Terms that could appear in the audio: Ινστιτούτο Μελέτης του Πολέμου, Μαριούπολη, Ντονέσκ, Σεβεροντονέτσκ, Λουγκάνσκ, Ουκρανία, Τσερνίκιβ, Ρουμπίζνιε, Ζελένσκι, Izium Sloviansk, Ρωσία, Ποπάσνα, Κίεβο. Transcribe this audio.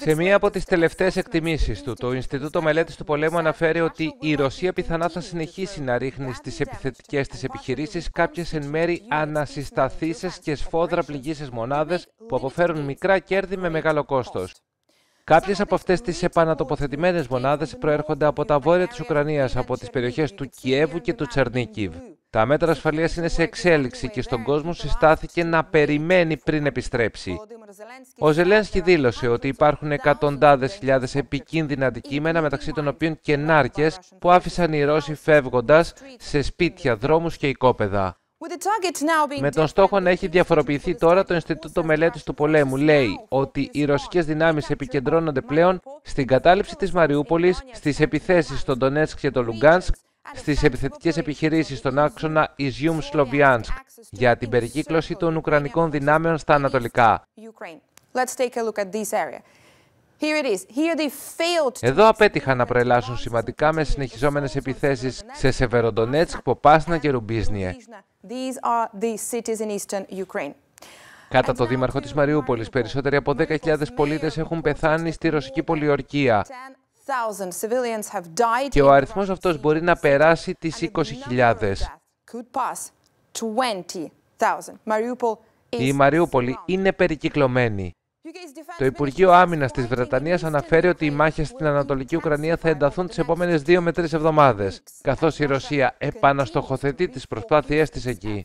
Σε μία από τις τελευταίες εκτιμήσεις του, το Ινστιτούτο Μελέτης του Πολέμου αναφέρει ότι η Ρωσία πιθανά θα συνεχίσει να ρίχνει στις επιθετικές της επιχειρήσεις κάποιες εν μέρη ανασυσταθήσεις και σφόδρα πληγήσεις μονάδες που αποφέρουν μικρά κέρδη με μεγάλο κόστος. Κάποιες από αυτές τις επανατοποθετημένες μονάδες προέρχονται από τα βόρεια της Ουκρανίας, από τις περιοχές του Κιέβου και του Τσερνίκιβ. Τα μέτρα ασφαλείας είναι σε εξέλιξη και στον κόσμο συστάθηκε να περιμένει πριν επιστρέψει. Ο Ζελένσκι δήλωσε ότι υπάρχουν εκατοντάδες χιλιάδες επικίνδυνα αντικείμενα, μεταξύ των οποίων και νάρκες, που άφησαν οι Ρώσοι φεύγοντας σε σπίτια, δρόμους και οικόπεδα. Με τον στόχο να έχει διαφοροποιηθεί τώρα, το Ινστιτούτο Μελέτης του Πολέμου λέει ότι οι ρωσικές δυνάμεις επικεντρώνονται πλέον στην κατάληψη της Μαριούπολης, στις επιθέσεις στον Ντονέσκ και τον Λουγκάνσκ, στις επιθετικές επιχειρήσεις στον άξονα Izium Sloviansk για την περικύκλωση των Ουκρανικών δυνάμεων στα ανατολικά. Εδώ απέτυχαν να προελάσουν σημαντικά με συνεχιζόμενες επιθέσεις σε Σεβεροντονέτσκ, Ποπάσνα και Ρουμπίζνιε. Κατά το δήμαρχο της Μαριούπολης, περισσότεροι από 10.000 πολίτες έχουν πεθάνει στη ρωσική πολιορκία και ο αριθμός αυτός μπορεί να περάσει τις 20.000. Η Μαριούπολη είναι περικυκλωμένη. Το Υπουργείο Άμυνας της Βρετανίας αναφέρει ότι οι μάχες στην Ανατολική Ουκρανία θα ενταθούν τις επόμενες 2 με 3 εβδομάδες, καθώς η Ρωσία επαναστοχοθετεί τις προσπάθειές της εκεί.